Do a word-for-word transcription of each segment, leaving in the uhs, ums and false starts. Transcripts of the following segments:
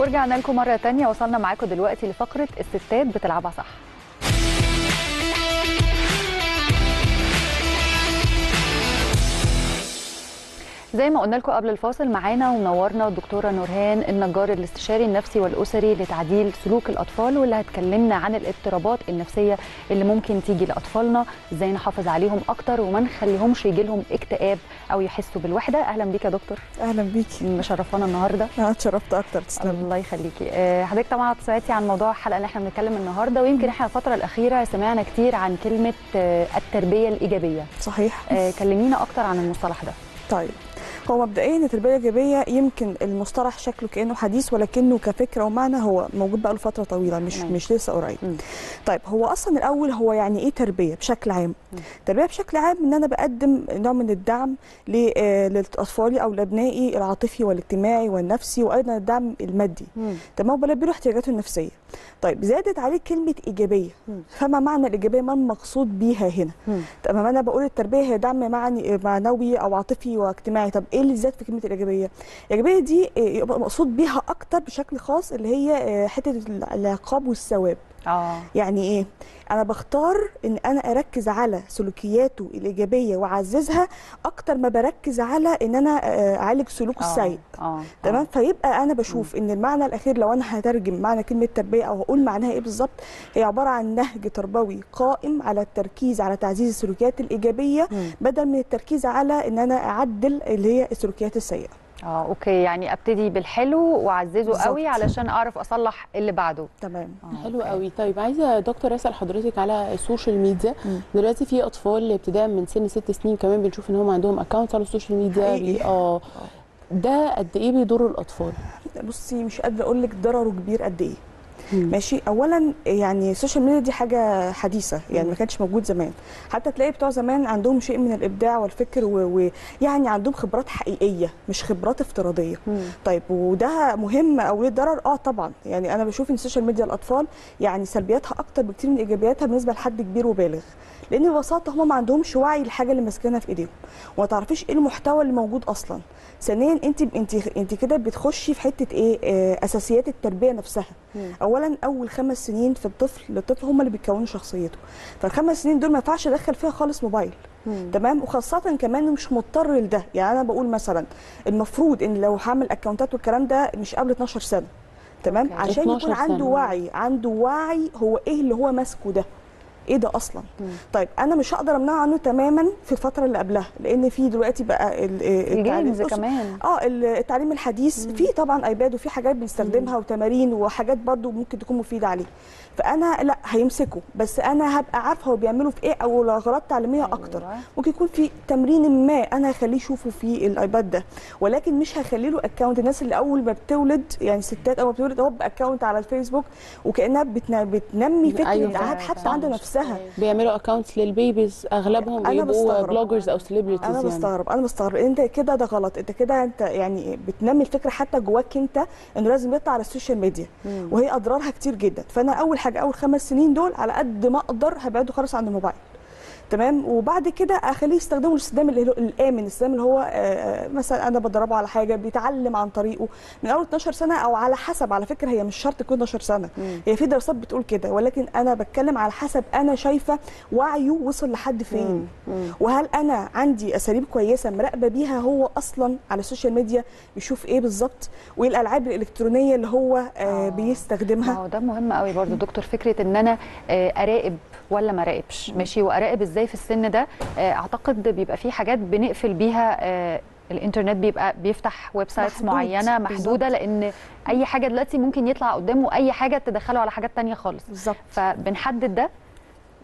ورجعنا لكم مرة تانية. وصلنا معاكم دلوقتي لفقرة الستات بتلعبها صح. زي ما قلنا لكم قبل الفاصل، معانا ومنورنا الدكتورة نورهان النجار، الاستشاري النفسي والأسري لتعديل سلوك الأطفال، واللي هتكلمنا عن الاضطرابات النفسية اللي ممكن تيجي لأطفالنا، ازاي نحافظ عليهم أكتر وما نخليهمش يجي لهم اكتئاب أو يحسوا بالوحدة. أهلا بيك يا دكتور. أهلا بيكي، مشرفانا النهاردة. أنا اتشرفت أكتر، تسلمي. الله يخليكي. حضرتك طبعا سمعتي عن موضوع الحلقة اللي احنا بنتكلم النهاردة، ويمكن احنا الفترة الأخيرة سمعنا كتير عن كلمة التربية الإيجابية. صحيح. كلمينا أكتر عن المصطلح ده. طيب، هو مبدئيا التربيه الايجابيه يمكن المصطلح شكله كانه حديث، ولكنه كفكره ومعنى هو موجود بقى له فتره طويله، مش مم. مش لسه قريب. مم. طيب، هو اصلا الاول هو يعني ايه تربيه بشكل عام؟ مم. تربيه بشكل عام ان انا بقدم نوع من الدعم لاطفالي او لابنائي، العاطفي والاجتماعي والنفسي، وايضا الدعم المادي. تمام، بلبي له احتياجاته النفسيه. طيب، زادت عليه كلمه ايجابيه. مم. فما معنى الايجابيه؟ ما المقصود بيها هنا؟ تمام، انا بقول التربيه هي دعم معني معنوي او عاطفي واجتماعي. طب ايه اللي زاد في كلمه الايجابيه؟ الايجابيه دي يبقى مقصود بيها اكتر بشكل خاص اللي هي حته العقاب والثواب. اه يعني ايه؟ انا بختار ان انا اركز على سلوكياته الايجابيه واعززها اكتر ما بركز على ان انا اعالج سلوكه السيء. تمام، فيبقى انا بشوف م. ان المعنى الاخير، لو انا هترجم معنى كلمه تربيه او هقول معناها ايه بالظبط، هي عباره عن نهج تربوي قائم على التركيز على تعزيز السلوكيات الايجابيه م. بدل من التركيز على ان انا اعدل اللي هي السلوكيات السيئه. اه اوكي، يعني ابتدي بالحلو واعززه قوي علشان اعرف اصلح اللي بعده. تمام، حلو قوي. طيب، عايزه دكتور اسال حضرتك على السوشيال ميديا. مم. دلوقتي في اطفال ابتداء من سن ست سنين كمان بنشوف ان هم عندهم اكونت على السوشيال ميديا. اه ده قد ايه بيضر الاطفال؟ بصي، مش قادره اقول لك ضرره كبير قد ايه. مم. ماشي. اولا يعني السوشيال ميديا دي حاجه حديثه، يعني مم. ما كانتش موجود زمان. حتى تلاقي بتوع زمان عندهم شيء من الابداع والفكر، ويعني عندهم خبرات حقيقيه مش خبرات افتراضيه. مم. طيب، وده مهم او ليه ضرر؟ اه طبعا، يعني انا بشوف ان السوشيال ميديا الاطفال يعني سلبياتها اكتر بكتير من ايجابياتها بالنسبه لحد كبير وبالغ، لان ببساطه هم ما عندهمش وعي للحاجه اللي ماسكينها في ايديهم، وما تعرفيش ايه المحتوى اللي موجود اصلا. ثانيا، انت انت انت كده بتخشي في حته ايه؟ آه اساسيات التربيه نفسها. مم. اولا، اول خمس سنين في الطفل للطفل هم اللي بيكونوا شخصيته، فالخمس سنين دول ما ينفعش ادخل فيها خالص موبايل. مم. تمام، وخاصه كمان مش مضطر لده. يعني انا بقول مثلا المفروض ان لو هعمل اكونتات والكلام ده مش قبل اتناشر سنه. تمام، أوكي. عشان يكون عنده سنة. وعي، عنده وعي هو ايه اللي هو ماسكه ده، ايه ده اصلا. مم. طيب، انا مش هقدر امنعه عنه تماما في الفتره اللي قبلها، لان في دلوقتي بقى الجيمز كمان، اه التعليم الحديث، في طبعا ايباد وفي حاجات بنستخدمها مم. وتمارين وحاجات برده ممكن تكون مفيده عليه. فانا لا هيمسكه، بس انا هبقى عارفه هو بيعمله في ايه، او اغراض تعليميه اكتر. أيوة. ممكن يكون في تمرين ما انا هخليه يشوفه في الايباد ده، ولكن مش هخلي له اكونت. الناس اللي اول ما بتولد، يعني ستات اول ما بتولد اهو باكونت على الفيسبوك، وكانها بتن... بتنمي فكره. أيوة. حتى عند نفسها بيعملوا اكونت للبيبيز، اغلبهم بيبقوا بلوجرز او سليبرتيز. انا بستغرب، انا بستغرب انت كده، ده غلط. انت كده انت يعني بتنمي الفكره حتى جواك انت انه لازم يطلع على السوشيال ميديا، مم. وهي اضرارها كتير جدا. فانا اول حاجه، اول خمس سنين دول على قد ما اقدر هبعده خالص عن الموبايل. تمام، وبعد كده اخليه يستخدمه الاستخدام الامن، الاستخدام اللي هو مثلا انا بدربه على حاجه بيتعلم عن طريقه من اول اتناشر سنه، او على حسب. على فكره هي مش شرط تكون اتناشر سنه، مم. هي في دراسات بتقول كده، ولكن انا بتكلم على حسب انا شايفه وعيه وصل لحد فين، مم. وهل انا عندي اساليب كويسه مراقبه بيها هو اصلا على السوشيال ميديا بيشوف ايه بالظبط، وايه الالعاب الالكترونيه اللي هو آه بيستخدمها. اه ده مهم قوي برضو دكتور، فكره ان انا اراقب ولا ما اراقبش. ماشي، واراقب ازاي في السن ده؟ اعتقد بيبقى في حاجات بنقفل بيها الانترنت، بيبقى بيفتح ويب سايتس محدود. معينه محدوده، لان اي حاجه دلوقتي ممكن يطلع قدامه اي حاجه تدخله على حاجات تانية خالص. بالظبط. فبنحدد ده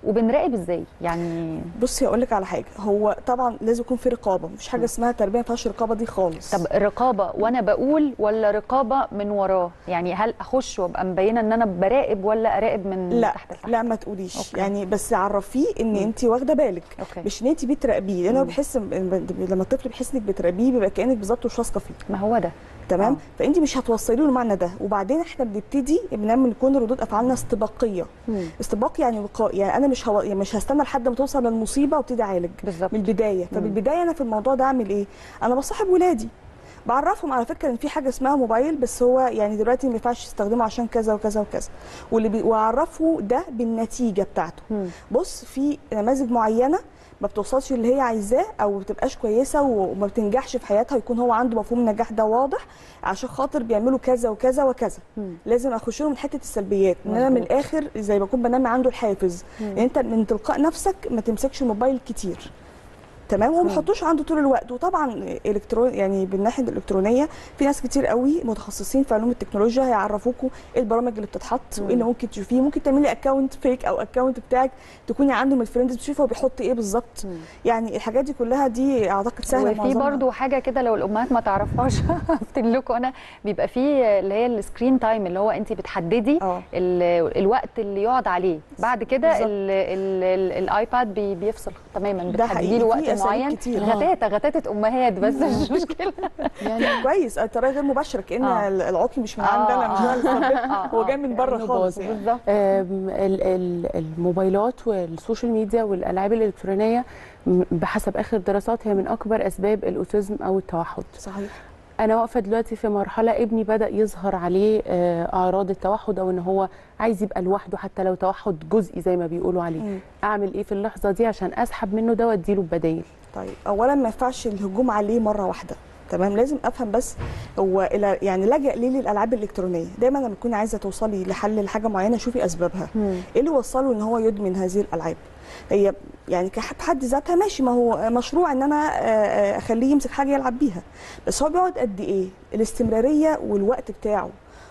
وبنراقب ازاي يعني؟ بصي، هقول لك على حاجه. هو طبعا لازم يكون في رقابه، مفيش حاجه اسمها تربيه ما فيهاش رقابه دي خالص. طب رقابه وانا بقول، ولا رقابه من وراه؟ يعني هل اخش وابقى مبينه ان انا براقب، ولا اراقب من لا تحت لتحت؟ لا، ما تقوليش. أوكي. يعني بس عرفيه ان انت واخده بالك. أوكي. مش ان انت بتراقبيه، لانه بحس لما الطفل بيحس انك بتراقبيه بيبقى كانك بالظبط مش واثقه فيه. ما هو ده. تمام، آه. فانت مش هتوصلي له المعنى ده. وبعدين احنا بنبتدي بنعمل نكون ردود افعالنا استباقيه. مم. استباق يعني وقائي، يعني انا مش هو... يعني مش هستنى لحد ما توصل للمصيبه وابتدي اعالج. بالزبط. من البدايه. مم. فبالبدايه انا في الموضوع ده اعمل ايه؟ انا بصاحب ولادي، بعرفهم على فكره ان في حاجه اسمها موبايل، بس هو يعني دلوقتي ما ينفعش تستخدمه عشان كذا وكذا وكذا، واللي بي... واعرفه ده بالنتيجه بتاعته. م. بص، في نماذج معينه ما بتوصلش اللي هي عايزاه او ما بتبقاش كويسه وما بتنجحش في حياتها، يكون هو عنده مفهوم النجاح ده واضح، عشان خاطر بيعملوا كذا وكذا وكذا. م. لازم اخش له من حته السلبيات، ان انا من الاخر زي ما اكون بنمي عنده الحافز ان انت من تلقاء نفسك ما تمسكش الموبايل كتير، تمام، وما بيحطوش عنده طول الوقت. وطبعا الكترون يعني بالناحيه الالكترونيه في ناس كتير قوي متخصصين في علوم التكنولوجيا هيعرفوكوا ايه البرامج اللي بتتحط وايه اللي ممكن تشوفيه. ممكن تعملي اكونت فيك او اكونت بتاعك تكوني عنده من الفريندز بتشوفي هو بيحط ايه بالظبط. يعني الحاجات دي كلها دي اعتقد سهله معظمها. وفي برضو حاجه كده لو الامهات ما تعرفهاش افتكر لكم انا، بيبقى فيه اللي هي السكرين تايم، اللي هو انت بتحددي الوقت اللي يقعد عليه، بعد كده الايباد بيفصل تماما، بتحددي له وقت معين. غتاتة غتاتة امهات بس مش مشكله يعني. كويس، الطريقه غير مباشره، كان آه. العطل مش من عندي انا، مش انا، هو جاي من بره خالص يعني. بالظبط. الموبايلات والسوشيال ميديا والالعاب الالكترونيه بحسب اخر دراسات هي من اكبر اسباب الاوتيزم او التوحد. صحيح. انا واقفه دلوقتي في مرحله ابني بدا يظهر عليه اعراض التوحد، او ان هو عايز يبقى لوحده حتى لو توحد جزئي زي ما بيقولوا عليه. م. اعمل ايه في اللحظه دي عشان اسحب منه ده واديله بدايل؟ طيب، اولا ما ينفعش الهجوم عليه مره واحده، تمام، لازم افهم بس هو يعني لجأ ليه للالعاب الالكترونيه. دايما لما تكوني عايزه توصلي لحل لحاجه معينه شوفي اسبابها. م. ايه اللي وصله ان هو يدمن هذه الالعاب؟ هي يعني كحد ذاتها ماشي، ما هو مشروع ان انا اخليه يمسك حاجه يلعب بيها، بس هو بيقعد قد ايه؟ الاستمراريه والوقت بتاعه،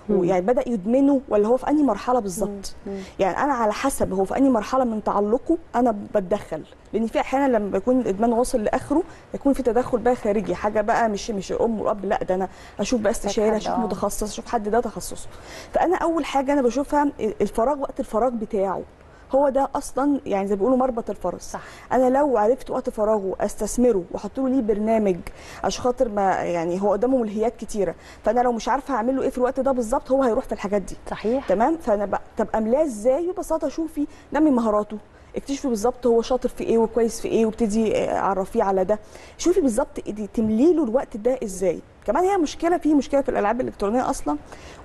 ويعني بدا يدمنه ولا هو في انهي مرحله بالظبط؟ يعني انا على حسب هو في انهي مرحله من تعلقه انا بتدخل، لان في احيانا لما يكون الادمان واصل لاخره يكون في تدخل بقى خارجي، حاجه بقى مش مش الام والاب، لا ده انا اشوف بقى استشاري، اشوف متخصص، اشوف حد ده تخصصه. فانا اول حاجه انا بشوفها الفراغ، وقت الفراغ بتاعه هو ده اصلا يعني زي ما بيقولوا مربط الفرس. صح. انا لو عرفت وقت فراغه استثمره واحط له ليه برنامج، عشان خاطر ما يعني هو قدامه ملهيات كتيره، فانا لو مش عارفه اعمل له ايه في الوقت ده بالظبط هو هيروح في الحاجات دي. صحيح. تمام. فانا ببقى ملاه ازاي؟ ببساطه شوفي نمي مهاراته، اكتشفي بالظبط هو شاطر في ايه وكويس في ايه، وابتدي عرفيه على ده، شوفي بالظبط تملي له الوقت ده ازاي. كمان هي مشكله، في مشكله في الالعاب الالكترونيه اصلا،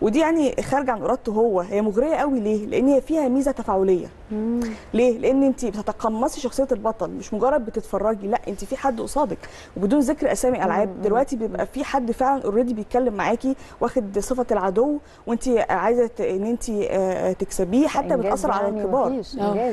ودي يعني خارجه عن ارادته هو، هي مغريه قوي. ليه؟ لان هي فيها ميزه تفاعليه. مم. ليه؟ لان انت بتتقمصي شخصيه البطل، مش مجرد بتتفرجي، لا انت في حد قصادك، وبدون ذكر اسامي العاب. مم. دلوقتي بيبقى في حد فعلا اوريدي بيتكلم معاكي واخد صفه العدو، وانت عايزه ان انت تكسبيه، حتى بتاثر على الكبار،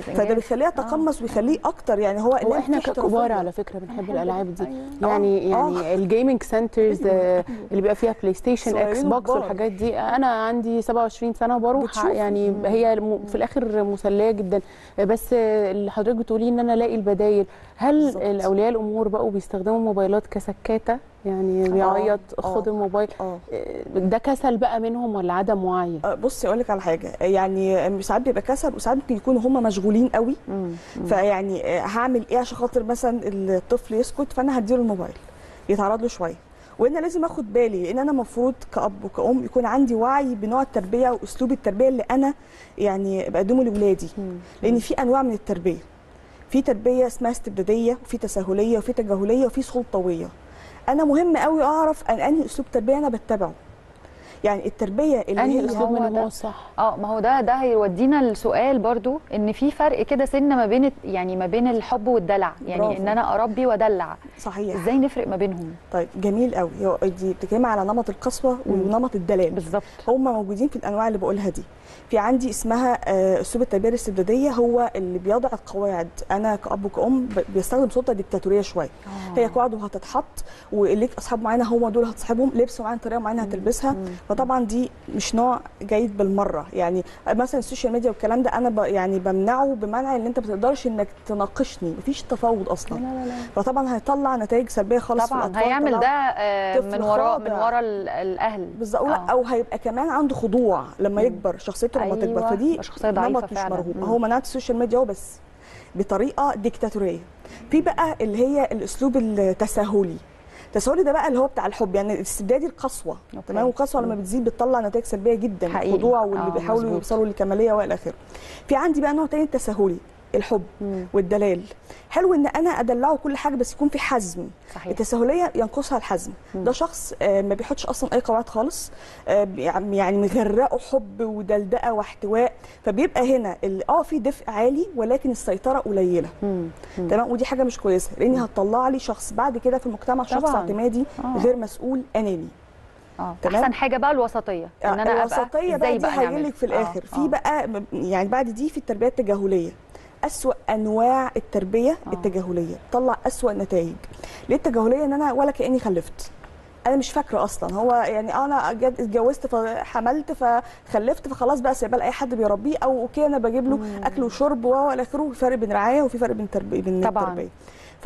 فده بيخليها تقمص ويخليه اكتر يعني. هو هو احنا ككبار على فكره بنحب الالعاب دي يعني. يعني الجيمنج سنترز اللي بيبقى فيها بلاي ستيشن، اكس بوكس، والحاجات دي، انا عندي سبعة وعشرين سنه وبروح يعني. هي في الاخر مسليه جدا. بس اللي حضرتك بتقوليه ان انا الاقي البدايل، هل اولياء الامور بقوا بيستخدموا موبايلات كسكاته؟ يعني بيعيط خد الموبايل. أوه. ده كسل بقى منهم ولا عدم وعي؟ بصي اقول لك على حاجه، يعني ساعات بيبقى كسل، وساعات ممكن يكونوا هم مشغولين قوي. مم. فيعني هعمل ايه عشان خاطر مثلا الطفل يسكت؟ فانا هديله الموبايل يتعرض له شويه. وانا لازم اخد بالي ان انا المفروض كاب وكأم يكون عندي وعي بنوع التربيه واسلوب التربيه اللي انا يعني بقدمه لاولادي، لان في انواع من التربيه، في تربيه اسمها استبداديه، وفي تساهليه، وفي تجاهليه، وفي سلطويه. انا مهم قوي اعرف ان انهي اسلوب تربيه انا بتبعه، يعني التربيه اللي هي الاسلوب اللي هو صح. اه ما هو ده ده هيودينا لسؤال برضو، ان في فرق كده سنه ما بين يعني ما بين الحب والدلع، يعني برافو. ان انا اربي وادلع. صحيح. ازاي نفرق ما بينهم؟ طيب جميل قوي. دي بتتكلم على نمط القسوه ونمط الدلال. بالظبط. هم موجودين في الانواع اللي بقولها دي. في عندي اسمها اسلوب التربيه الاستبداديه، هو اللي بيضع القواعد، انا كاب وكأم بيستخدم سلطه ديكتاتوريه شويه. آه. هي قواعد وهتتحط، وليك اصحاب معينه هم دول هتصاحبهم، لبس معين، طريقه معينه هتلبسها. مم. فطبعا دي مش نوع جيد بالمره. يعني مثلا السوشيال ميديا والكلام ده انا ب يعني بمنعه بمنع ان انت ما تقدرش انك تناقشني، مفيش تفاوض اصلا. لا لا لا. فطبعا هيطلع نتائج سلبيه خالص. طبعا هيعمل ده من وراء من وراء الاهل بالظبط. آه. او هيبقى كمان عنده خضوع لما مم. يكبر، شخصيته لما أيوة. تكبر، فدي نمط مش مرغوب. هو منعت السوشيال ميديا هو بس بطريقه ديكتاتوريه. في بقى اللي هي الاسلوب التساهلي، التساهلي ده بقى اللي هو بتاع الحب، يعني الاستبدادي، القسوه. تمام. والقسوه لما بتزيد بتطلع نتائج سلبيه جدا، الخضوع واللي آه بيحاولوا يوصلوا للكماليه والى اخره. في عندي بقى نوع تاني التساهلي، الحب مم. والدلال. حلو ان انا ادلعه كل حاجه بس يكون في حزم. صحيح. التساهليه ينقصها الحزم. مم. ده شخص ما بيحطش اصلا اي قواعد خالص، يعني مغرقه حب ودلدقه واحتواء، فبيبقى هنا اه في دفء عالي ولكن السيطره قليله. تمام. ودي حاجه مش كويسه لان هتطلع لي شخص بعد كده في المجتمع طبعا. شخص اعتمادي آه. غير مسؤول اناني. اه احسن حاجه بقى الوسطيه، ان انا الوسطيه بقى دي هيجيلك في الاخر آه. في بقى يعني بعد دي في التربيه التجاهليه، أسوأ أنواع التربية آه. التجاهلية تطلع أسوأ نتائج. ليه التجاهلية؟ إن أنا ولا كأني خلفت، أنا مش فاكرة أصلا، هو يعني أنا اتجوزت فحملت فخلفت فخلاص بقى سايباه لأي حد بيربيه، أو أوكي أنا بجيب له مم. أكل وشرب وإلى آخره. فرق بين رعاية وفي فرق بين تربية بين التربية.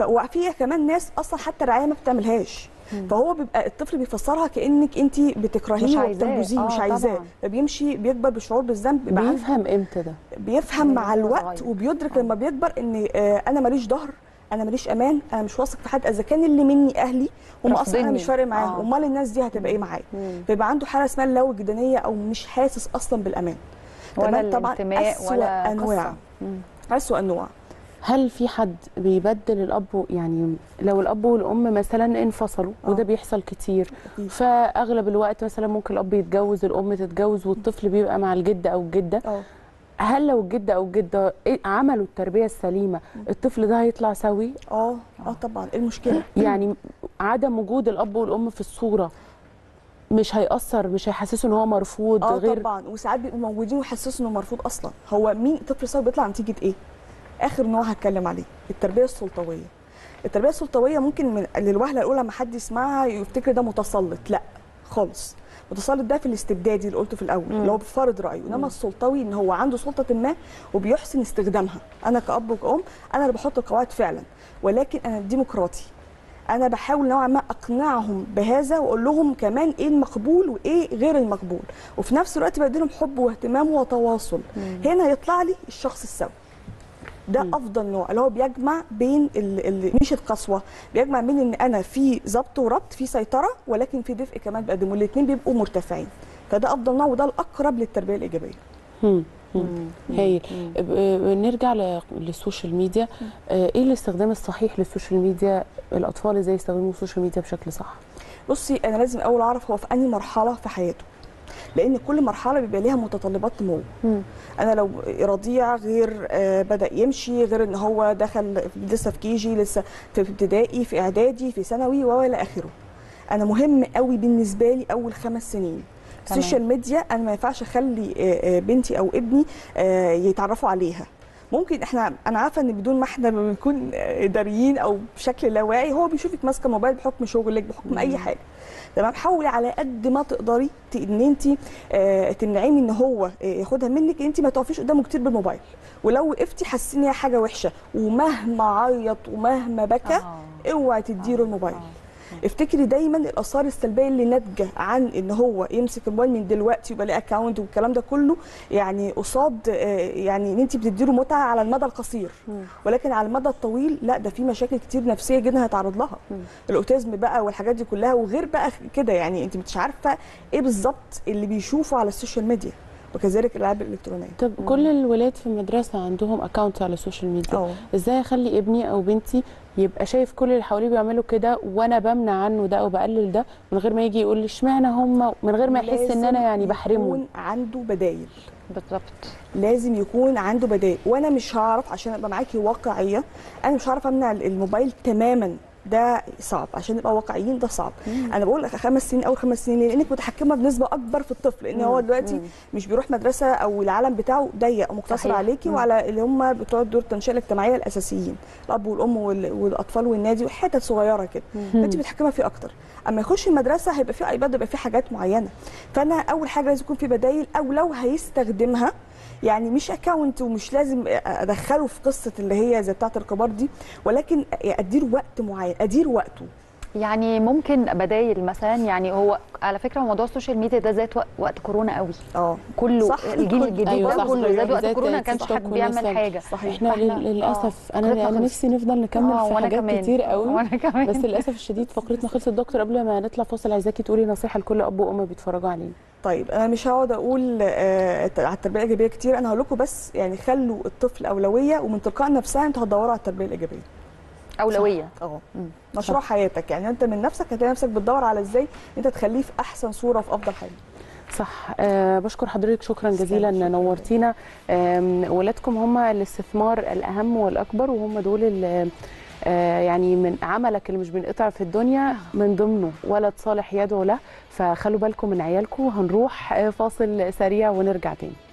وفي كمان ناس أصلا حتى الرعاية ما بتعملهاش، فهو بيبقى الطفل بيفسرها كانك انت بتكرهيه وبتنبذيه مش عايزاه آه فبيمشي بيكبر بشعور بالذنب. بيفهم امتى ده؟ بيفهم مع الوقت صغير. وبيدرك آه. لما بيكبر ان آه انا ماليش ظهر، انا ماليش امان، انا مش واثق في حد، اذا كان اللي مني اهلي هم اصلا انا مش فارق معاهم آه. امال الناس دي هتبقى ايه معايا؟ فيبقى عنده حاله اسمها اللاوجدانيه، او مش حاسس اصلا بالامان ولا طبعا الانتماء ولا انواع اسوء انواع. هل في حد بيبدل الاب؟ يعني لو الاب والام مثلا انفصلوا أوه. وده بيحصل كتير أكيد. فاغلب الوقت مثلا ممكن الاب يتجوز، الام تتجوز، والطفل بيبقى مع الجد او الجده أوه. هل لو الجد او الجده عملوا التربيه السليمه الطفل ده هيطلع سوي؟ اه اه طبعا. ايه المشكله؟ يعني عدم وجود الاب والام في الصوره مش هيأثر، مش هيحسسه ان هو مرفوض؟ اه غير... طبعا. وساعات بيبقوا موجودين ويحسسوا انه مرفوض اصلا. هو مين الطفل سوي بيطلع نتيجه ايه؟ اخر نوع هتكلم عليه التربيه السلطويه. التربيه السلطويه ممكن من للوهله الاولى ما حد يسمعها يفتكر ده متسلط، لا خالص. متسلط ده في الاستبدادي اللي قلته في الاول اللي هو بيفرض رايه، انما السلطوي ان هو عنده سلطه ما وبيحسن استخدامها. انا كاب وكأم انا اللي بحط القواعد فعلا، ولكن انا ديمقراطي، انا بحاول نوعا ما اقنعهم بهذا واقول لهم كمان ايه المقبول وايه غير المقبول، وفي نفس الوقت بديلهم حب واهتمام وتواصل. مم. هنا يطلع لي الشخص السوي. ده مم. افضل نوع اللي هو بيجمع بين اللي مش القسوه، بيجمع بين ان انا في ضبط وربط، في سيطره ولكن في دفء كمان بقدمه، الاثنين بيبقوا مرتفعين. فده افضل نوع وده الاقرب للتربيه الايجابيه. امم هايل. نرجع للسوشيال ميديا. ايه الاستخدام الصحيح للسوشيال ميديا؟ الاطفال ازاي يستخدموا السوشيال ميديا بشكل صح؟ بصي انا لازم اول اعرف هو في انهي مرحله في حياته، لان كل مرحله بيبقى ليها متطلبات نمو. انا لو رضيع غير آه بدا يمشي، غير ان هو دخل لسه في كيجي، لسه في ابتدائي، في اعدادي، في ثانوي والى اخره. انا مهم قوي بالنسبه لي اول خمس سنين السوشيال ميديا. انا ما ينفعش اخلي آه بنتي او ابني آه يتعرفوا عليها. ممكن احنا انا عارفه ان بدون ما احنا بنكون اداريين او بشكل لا واعي هو بيشوفك ماسكه موبايل بحكم شغلك بحكم مم. اي حاجه. تمام. حاولي على قد ما تقدري ان انت آه تمنعيه ان هو آه ياخدها منك، انت ما تقفيش قدامه كتير بالموبايل، ولو وقفتي حاسين ان هي حاجه وحشه، ومهما عيط ومهما بكى آه. اوعي تديله آه. الموبايل. آه. افتكري دايما الاثار السلبيه اللي ناتجه عن ان هو يمسك الموبايل من دلوقتي ويبقى ليه اكونت والكلام ده كله، يعني قصاد آه يعني ان انت بتديله متعه على المدى القصير، م. ولكن على المدى الطويل لا، ده في مشاكل كتير نفسيه جدا هيتعرض لها. م. الاوتيزم بقى والحاجات دي كلها، وغير بقى كده يعني انت مش عارفه ايه بالظبط اللي بيشوفه على السوشيال ميديا، وكذلك الالعاب الالكترونيه. طب م. كل الولاد في المدرسه عندهم اكونت على السوشيال ميديا، أوه. ازاي اخلي ابني او بنتي يبقى شايف كل اللي حواليه بيعملوا كده وانا بمنع عنه ده او بقلل ده، من غير ما يجي يقول لي اشمعنى هم، من غير ما يحس ان انا يعني بحرمه؟ لازم يكون عنده بدايل. بالظبط. لازم يكون عنده بدايل، وانا مش هعرف عشان ابقى معاكي واقعيه، انا مش هعرف امنع الموبايل تماما، ده صعب عشان نبقى واقعيين، ده صعب. مم. انا بقول خمس سنين اول خمس سنين لانك متحكمه بنسبه اكبر في الطفل، لان هو دلوقتي مم. مش بيروح مدرسه او العالم بتاعه ضيق ومقتصر عليكي مم. وعلى اللي هم بتوع دور التنشئه الاجتماعيه الاساسيين، الاب والام والاطفال والنادي وحتت صغيره كده، انت متحكمه فيه اكتر. اما يخش المدرسه هيبقى فيه ايباد ويبقى فيه حاجات معينه، فانا اول حاجه لازم يكون في بدايل، او لو هيستخدمها يعني مش اكونت ومش لازم ادخله في قصه اللي هي زي بتاعه الكبار دي، ولكن ادير وقت معين، ادير وقته. يعني ممكن بدايل مثلا، يعني هو على فكره موضوع السوشيال ميديا ده زاد وقت كورونا قوي. اه كله الجيل الجديد أيوة ده كله زاد وقت كورونا، كانش حد بيعمل حاجه. صحيح. احنا للاسف أوه. انا انا نفسي نفضل نكمل في حاجات كمان. كتير قوي وأنا كمان. بس للاسف الشديد فقرتنا خلصت. دكتور قبل ما نطلع فاصل عايزاكي تقولي نصيحه لكل اب وام بيتفرجوا علينا. طيب انا مش هقعد اقول آه على التربيه الايجابيه كتير، انا هقول لكم بس يعني خلوا الطفل اولويه، ومن تلقاء نفسها انتوا هتدوروا على التربيه الايجابيه. اولويه اه مشروع صح. حياتك يعني انت من نفسك هتلاقي نفسك بتدور على ازاي انت تخليه في احسن صوره في افضل حاجه. صح. أه بشكر حضرتك، شكرا جزيلا، نورتينا. ولادكم هم الاستثمار الاهم والاكبر، وهم دول اللي يعني من عملك اللي مش بينقطع في الدنيا من ضمنه ولد صالح يدعو له، فخلوا بالكم من عيالكم. هنروح فاصل سريع ونرجع تاني.